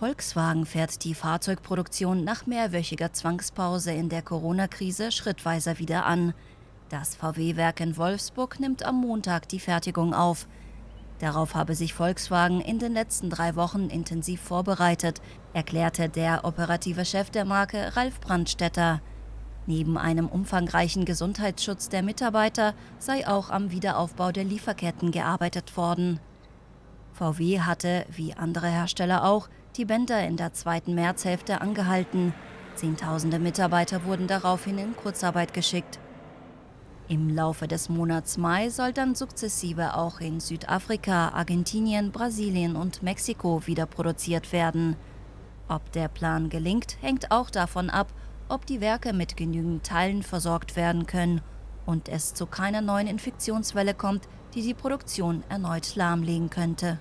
Volkswagen fährt die Fahrzeugproduktion nach mehrwöchiger Zwangspause in der Corona-Krise schrittweise wieder an. Das VW-Werk in Wolfsburg nimmt am Montag die Fertigung auf. Darauf habe sich Volkswagen in den letzten 3 Wochen intensiv vorbereitet, erklärte der operative Chef der Marke, Ralf Brandstätter. Neben einem umfangreichen Gesundheitsschutz der Mitarbeiter sei auch am Wiederaufbau der Lieferketten gearbeitet worden. VW hatte, wie andere Hersteller auch, die Bänder in der zweiten Märzhälfte angehalten. Zehntausende Mitarbeiter wurden daraufhin in Kurzarbeit geschickt. Im Laufe des Monats Mai soll dann sukzessive auch in Südafrika, Argentinien, Brasilien und Mexiko wieder produziert werden. Ob der Plan gelingt, hängt auch davon ab, ob die Werke mit genügend Teilen versorgt werden können und es zu keiner neuen Infektionswelle kommt, die die Produktion erneut lahmlegen könnte.